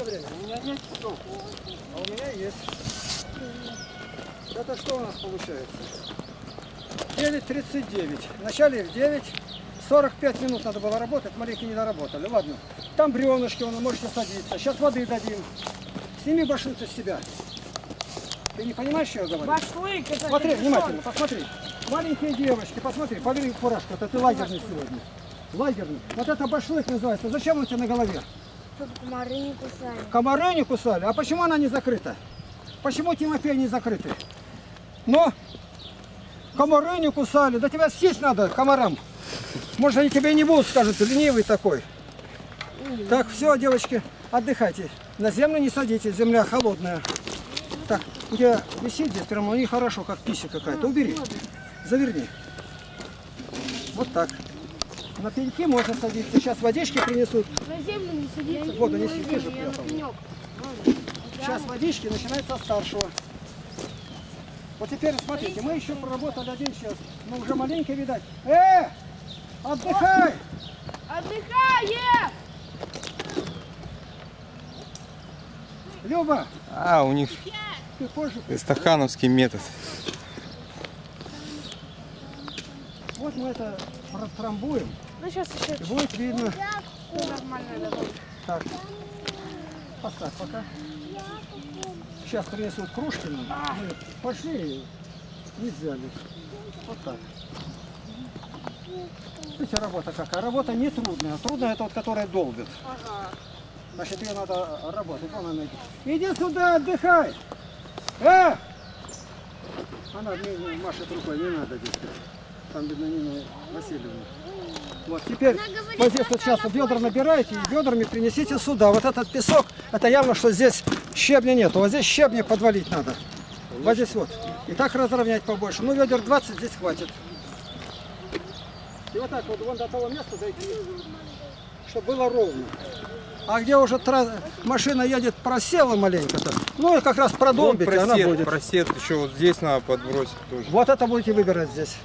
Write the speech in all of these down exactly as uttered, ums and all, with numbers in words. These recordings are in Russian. это время? У меня нет часов. А у меня есть. Это что у нас получается? девять тридцать девять. В начале в девять. сорок пять минут надо было работать, маленько не доработали. Ладно. Там бревнышки, вы можете садиться. Сейчас воды дадим. Сними башлык из себя. Ты не понимаешь, что я говорю? Башлык, это смотри, внимательно, посмотри. Маленькие девочки, посмотри, погляди, фуражка, это ты лагерный сегодня. Лагерный. Вот это башлык называется. Зачем он тебе на голове? Чтобы комары не кусали. Комары не кусали? А почему она не закрыта? Почему Тимофей не закрыты? Но комары не кусали. Да тебя съесть надо комарам. Может, они тебе не будут, скажут, ты ленивый такой. Mm-hmm. Так, все, девочки, отдыхайте. На землю не садитесь, земля холодная. Так, у тебя висит здесь прямо, нехорошо, как пися какая-то. Убери, заверни. Вот так. На пеньки можно садиться. Сейчас водички принесут. На землю не садитесь. Воду не сидишь, сейчас водички начинается с старшего. Вот теперь смотрите, мы еще проработали один час, но уже маленько видать. Э! Отдыхай! Отдыхай! Люба! А, у них эстахановский метод. Вот мы это протрамбуем. Ну, сейчас еще. И будет видно. Нормально. Так. Поставь пока. Сейчас принесут кружки нам. Мы пошли и не взяли. Вот так. Видите, работа какая? Работа не трудная. Трудная это вот, которая долбит. Ага. Значит, ее надо работать. Вон она идет. Иди сюда, отдыхай! Э! Она не, не машет рукой, не надо здесь. Там видно Нина Васильевна. Вот теперь говорит, вот здесь вот сейчас бедра набираете и бедрами принесите сюда. Вот этот песок, это явно, что здесь щебня нету. Вот здесь щебня подвалить надо. Вот здесь вот. И так разровнять побольше. Ну, ведер двадцать здесь хватит. И вот так вот вон до того места дойти, чтобы было ровно. А где уже трас... машина едет, просела маленько-то, ну, как раз продолбить, просед, она будет. Просед, еще вот здесь надо подбросить тоже. Вот это будете выбирать здесь.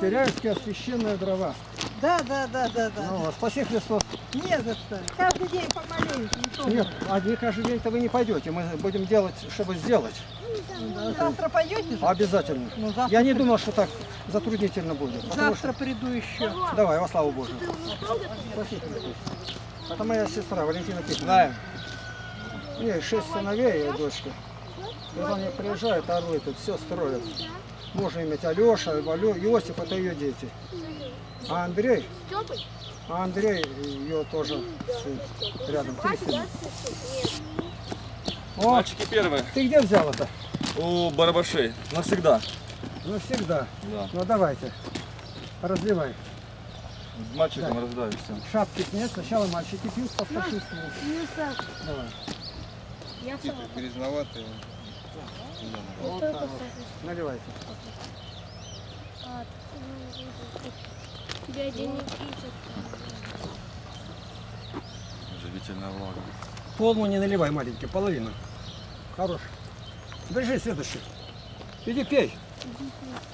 Теряевские священные дрова. Да, да, да, да, да. Ну, спаси Христос. Не за что. Каждый день помаленьку. Нет, один каждый день-то вы не пойдете. Мы будем делать, чтобы сделать. Ну, завтра пойдете? Обязательно. Ну, завтра Я не приду. думал, что так затруднительно будет. Завтра что... приду еще. Давай, во славу Божию. Спаси Христос. Это моя сестра Валентина Петровна. У нее шесть сыновей и дочка. Когда они приезжают, орлы тут все строят. Можно иметь Алеша, Иосиф, это ее дети. А Андрей, а Андрей ее тоже рядом. О, мальчики первые. Ты где взял это? У Барабашей. Навсегда. Навсегда. Да. Ну давайте. Разливай. Мальчикам раздай все. Шапки нет. Сначала мальчики пьют, потом чувствуют. Давай. Я типа грязноватые. Вот так вот. Наливайте. Дядя Никита. Живительная влага. Полну не наливай, маленький, половину. Хорош. Держи следующий. Иди пей.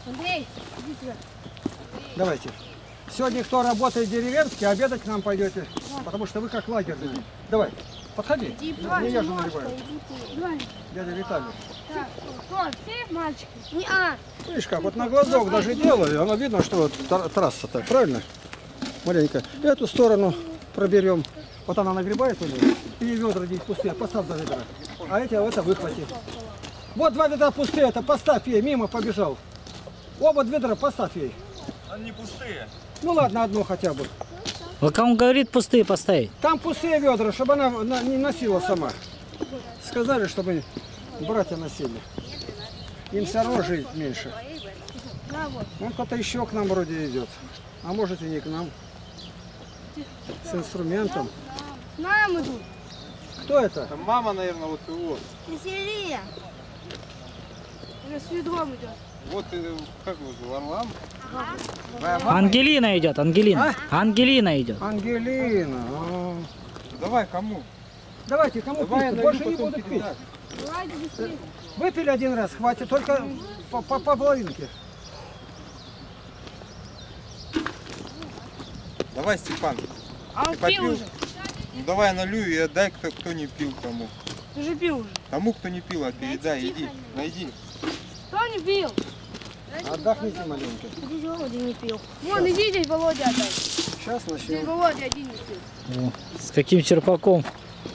Андрей, иди сюда. Давайте. Сегодня кто работает деревенский, обедать к нам пойдете. Да. Потому что вы как лагерные. Давай. Подходи. Иди, не я же наливаю. Дядя Виталий. Так, кто? Все мальчики? Не, а. Видишь как, вот на глазок даже делали, оно видно, что вот трасса-то, правильно? Маленько. Эту сторону проберем. Вот она нагребает у нее. И ведра здесь пустые, поставь за ведра. А эти, а это выхвати. Вот два ведра пустые, это поставь ей, мимо побежал. Оба ведра поставь ей. Они не пустые. Ну ладно, одно хотя бы. А кому говорит пустые поставить? Там пустые ведра, чтобы она не носила сама. Сказали, чтобы братья носили. Им все равно жить меньше. Ну, кто-то еще к нам вроде идет. А может и не к нам. С инструментом. К нам идут. Кто это? Там мама, наверное, вот и вот. Веселее. Она с ведром идет. Вот и как его Лам-Лам. Ага. Ангелина идет, Ангелина. А? Ангелина идет. Ангелина. А. Давай кому? Давайте кому? Давай, больше не буду пить. Выпили один раз, хватит, только по, по, по половинке. Давай, Степан. А он попил? Пил уже? Ну давай налью и отдай, кто, кто не пил тому. Ты же пил уже. Тому, кто не пил, а передай, иди, тихо, найди. Кто не пил? Отдохните маленько. Здесь Володя не пил. Вон, иди, здесь Володя отдай. Сейчас начнем. Здесь Володя один не пил. О, с каким черпаком?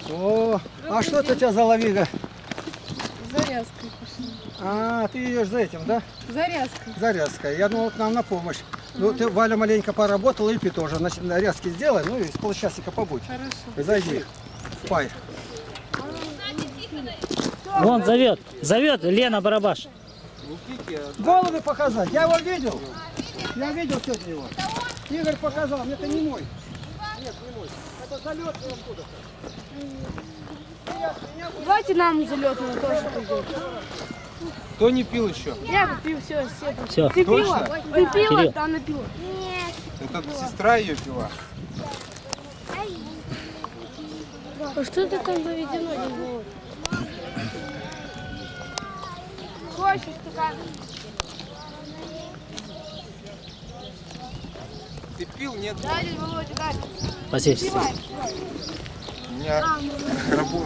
О, а что это у тебя за ловига? Зарязкой пошли. А, ты идешь за этим, да? Зарязкой. Зарязкой. Я думал, к нам на помощь. Ну, ты, Валя, маленько поработала, и ты тоже. Значит, нарезки сделай, ну, и с полчасика побудь. Хорошо. Зайди в пай. Вон зовет, зовет Лена Барабаш. Головы показать, я его видел. Я видел сегодня его. Игорь показал, это не мой. Нет, не мой. Это залетный откуда-то. Давайте нам залетного тоже пойдем. Кто не пил еще? Я пил, все, все. все. Ты Точно? пила? Ты пила? Кирилл. Да, она пила. Нет. Это пила. Сестра ее пила. А что ты там заведено не было? Хочешь стакан? Ты пил, нет? Дали, Володя, дали. Спасибо. У меня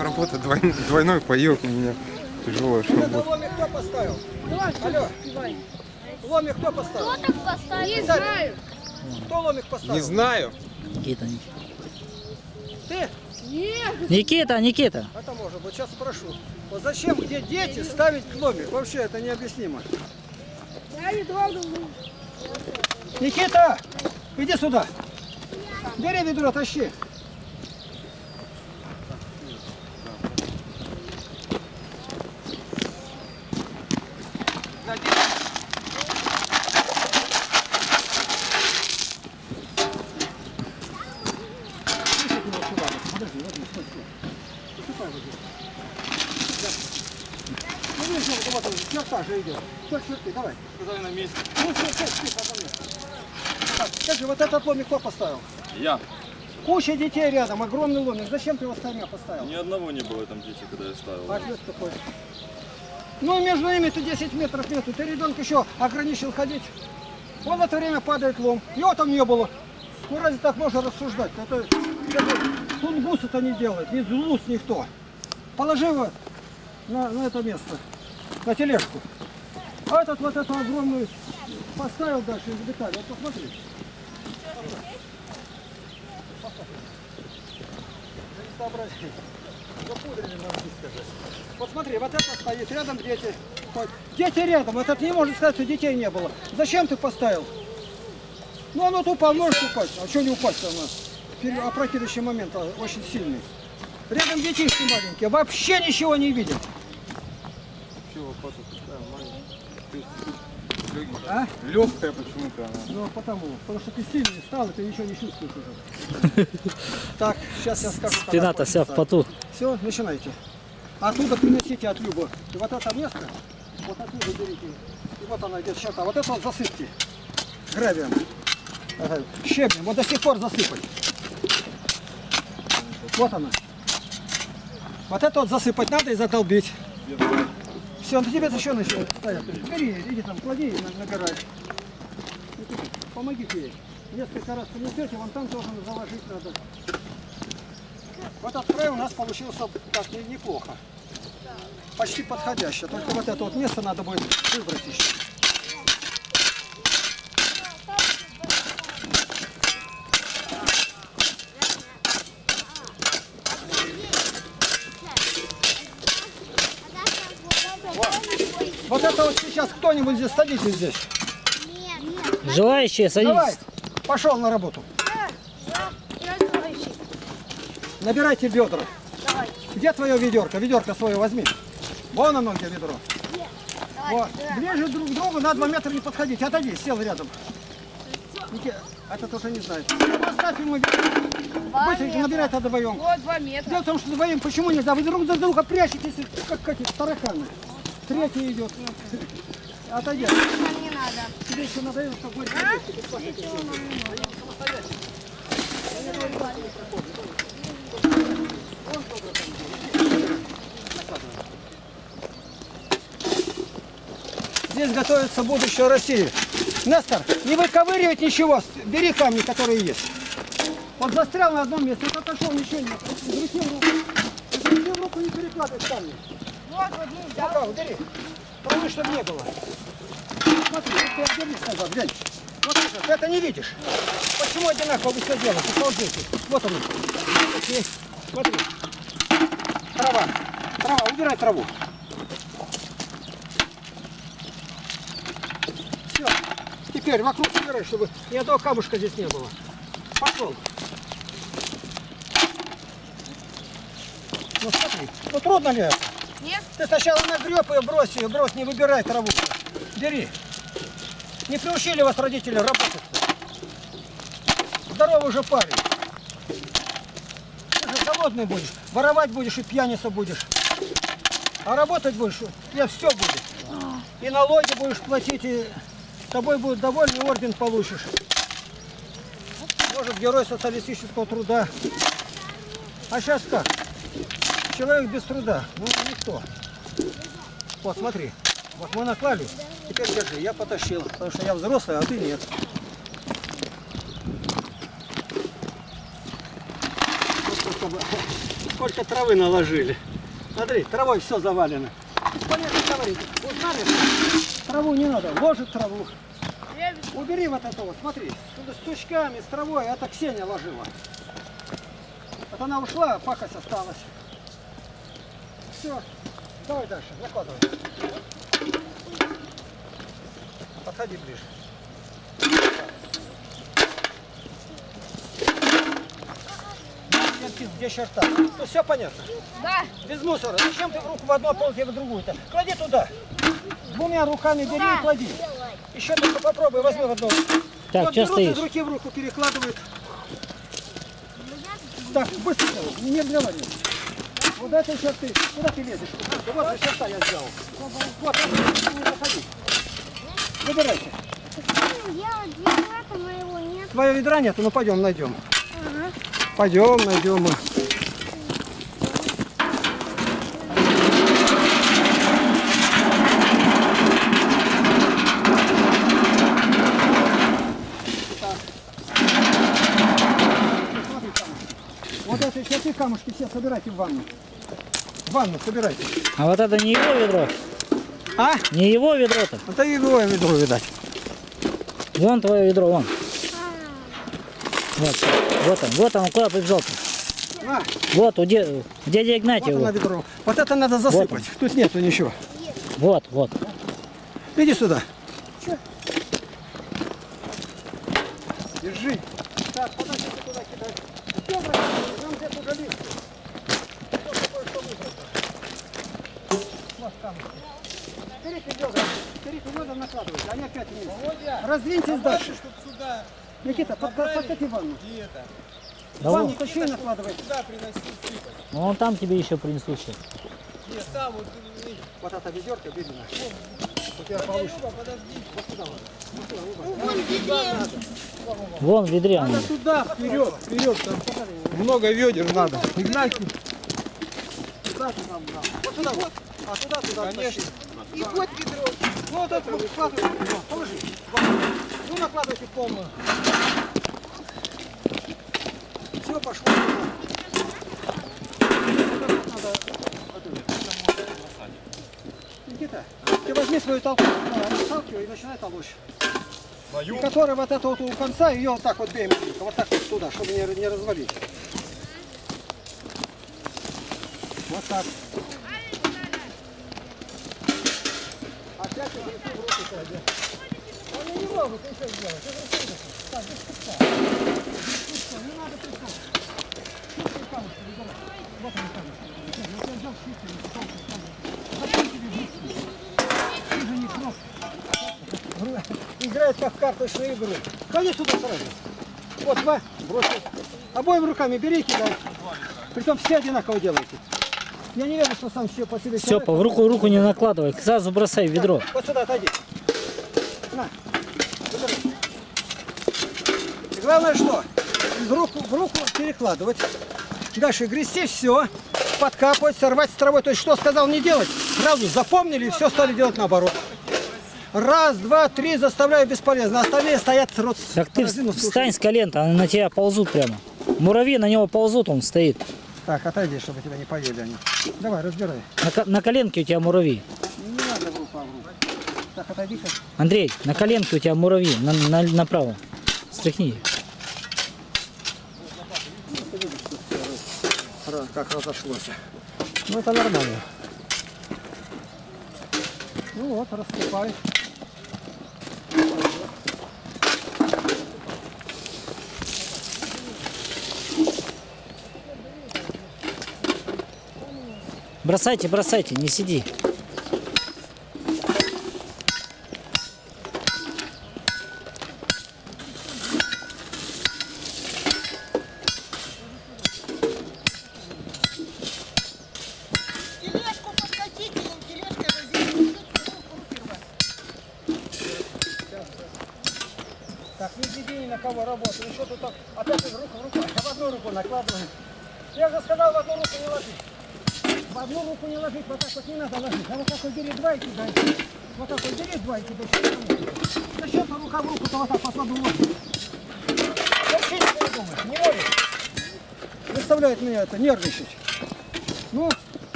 работа двойной, двойной паёк у меня. Тяжело, что это ломик кто поставил? Давай, алло. Давай. Ломик кто поставил? Кто так поставил? Не знаю. Кто ломик поставил? Не знаю. Никита. Ты? Нет. Никита, Никита. Это может быть. Сейчас спрошу. Вот зачем где дети ставить ломик? Вообще это необъяснимо. Никита, иди сюда. Бери ведро, тащи. Давай. Сказали на месте. Ну, все, все, все, потом нет. Так, скажи, вот этот ломик кто поставил? Я. Куча детей рядом, огромный ломик. Зачем ты его старья поставил? Ни одного не было там дети, когда я ставил. Ответ такой. Ну, между ними-то десять метров нету. Ты ребенка еще ограничил ходить. Он в это время падает лом. Его там не было. Ну, разве так можно рассуждать? Это, это, тунгус это не делает, ни зулус, никто. Положи его на, на это место, на тележку. А этот вот эту огромную поставил дальше из детали. Вот посмотри. Вот смотри, вот это стоит, рядом дети. Дети рядом, этот не может сказать, что детей не было. Зачем ты поставил? Ну оно упало, может упасть. А что не упасть-то у нас? Опрокидывающий момент очень сильный. Рядом детишки маленькие, вообще ничего не видят. А? Легкая почему-то она. Ну потому, потому что ты сильный стал, и ты ничего не чувствуешь уже. Так, сейчас я скажу. Тината вся в поту. Все, начинайте. Оттуда принесите от Любы. И вот это место, вот оттуда берите. И вот она идет сейчас. А вот это вот засыпьте гравием. Ага. Щебнем. Вот до сих пор засыпать. Вот она. Вот это вот засыпать надо и задолбить. Все, на тебе еще начинает стоять. Бери, иди там, клади на, на гараж. Помогите ей. Несколько раз принесете, вон там должен заложить надо. Вот этот край у нас получился так неплохо. Почти подходяще. Только вот это вот место надо будет выбрать еще. Вот это вот сейчас кто-нибудь здесь, садитесь здесь. Нет, нет. Желающие, садитесь. Давай, пошел на работу. Я, я набирайте бедра. Давай. Где твое ведерко? Ведерко свое возьми. Вон оно, где ведро. Давай, вот. Ближе друг к другу, на два метра не подходить. Отойди, сел рядом. Этот уже не знает. Поставь ему ведерко. Набирай это вдвоем. Вот два метра. Дело в том, что вдвоем почему нельзя? Вы друг за друга прячетесь, как, как эти тараканы. Третий идет. Отойди. Нам не надо. Тебе еще надоело, что будет. А? Здесь готовится будущее России. Нестор, не выковыривать ничего. Бери камни, которые есть. Он застрял на одном месте, он отошел, ничего нет. Друзья, в руку не перекладывай камни. Вот, вот, ну, да. Пока, удери. Помни, чтобы не было. Смотри, ты обернись назад, глянь. Вот это, ты это не видишь. Почему одинаково вы все делаете? Вот он. Окей. Смотри. Трава. Трава, убирай траву. Все. Теперь вокруг убирай, чтобы ни одного камушка здесь не было. Пошел. Ну смотри, ну трудно ли это? Нет. Ты сначала нагреб ее, брось ее, брось, не выбирай траву. Бери. Не приучили вас родители работать. Здоровый уже парень. Ты же голодный будешь, воровать будешь и пьяница будешь. А работать будешь, я все буду. И налоги будешь платить, и тобой будут довольны, и орден получишь. Может, герой социалистического труда. А сейчас как? Человек без труда. Ну, никто. Вот, смотри. Вот мы наклали. Теперь держи. Я потащил. Потому что я взрослый, а ты нет. Сколько травы наложили. Смотри, травой все завалено. Бесполезно говорить. Узнали? Траву не надо. Ложит траву. Убери вот этого, смотри, с сучками, с травой, это Ксения ложила. Вот она ушла, а пакость осталась. Все, давай дальше, закладывай. Подходи ближе. Где черта? Ну все понятно. Да. Без мусора. Зачем ты в руку в одну, а в другую-то? Клади туда. Двумя руками бери и клади. Еще только попробуй, возьми в одну. Так, что стоишь? Берут из руки в руку, перекладывают. Так, быстро, не взяла. Вот это еще ты. Куда ты лезешь? Вот же черта я сделал. Вот, не заходи. Выбирайте. Твое ведра нету, ну пойдем, найдем. Ага. Пойдем, найдем. Камушки все собирайте в ванну. В ванну собирайте. А вот это не его ведро? А? Не его ведро-то? Это его ведро, видать. Вон твое ведро, вон. Вот, вот он, вот он, куда побежал-то? А. Вот, у дяди Игнатьева. Вот, ведро. Вот это надо засыпать, вот тут нету ничего. Вот, вот. Иди сюда. Че? Держи. Так, подожди, куда кидать? Они опять вниз. Раздвиньтесь дальше. Никита, подкати ванну. Ванну тащи и накладывай. Вон там тебе еще принесут. Вот эта ведерка, видно. Вон в ведре. Надо туда, вперед, вперед. Много ведер надо. Игнатий. Вот сюда вот. А туда, туда, конечно. И вот ведро. Вот это вот складывайте. Положи. Ну накладывайте полную. Все, пошло. Никита, ты возьми свою толку, расталкивай и начинай толочь. И которая вот эта вот у конца, ее вот так вот бей, вот так вот туда, чтобы не, не развалить. Вот так. Опять уже идти в руки садят. Они не могут ничего сделать. Так, без куска. Без куска, не надо пускать. Чистые камушки, выбирай. Вот они камушки. Вот я взял чистые, не толкую камушки. Зачем тебе близкие? Ты же не кнопка. Играет как в карточную игру. Ходи сюда сразу. Вот два, бросил. Обоими руками бери и кидай. Притом все одинаково делаете. Я не верю, что сам все по себе. Все, в руку, руку не накладывай, сразу бросай в ведро. Так, вот сюда отойди. На. И главное что? В руку, в руку перекладывать. Дальше грести, все. Подкапывать, сорвать с травой. То есть что сказал не делать? Сразу запомнили и все стали делать наоборот. Раз, два, три, заставляю бесполезно. Остальные стоят. Так ты встань с колен, они на тебя ползут прямо. Муравьи на него ползут, он стоит. Так, отойди, чтобы тебя не поели они. Давай, разбирай. На, на коленке у тебя муравьи. Не надо в руку, а в руку. Так, отойди-ка. Андрей, на коленке у тебя муравьи, на, на, направо. Стряхни. Как разошлось. Ну, это нормально. Ну вот, рассыпай. Бросайте, бросайте, не сиди. Это нервничать. Ну,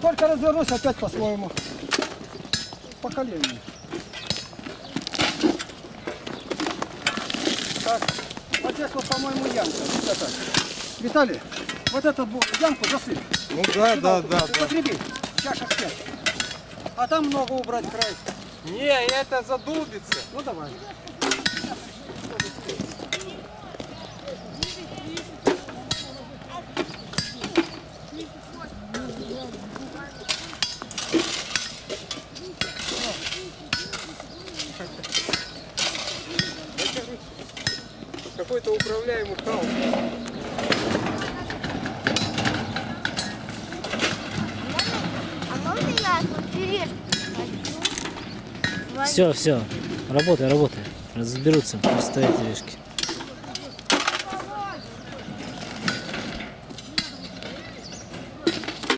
только развернусь опять по-своему. По коленям. Так, вот здесь вот, по-моему, ямка. Вот это. Виталий, вот эту ямку засыпь. Ну да, сюда, да, вот, да. Употреби. Да. Чашек пять. А там много убрать край. Не, это задубится. Ну давай. Какой-то управляемый хаос. Все, все. Работай, работай. Разберутся, просто эти решки.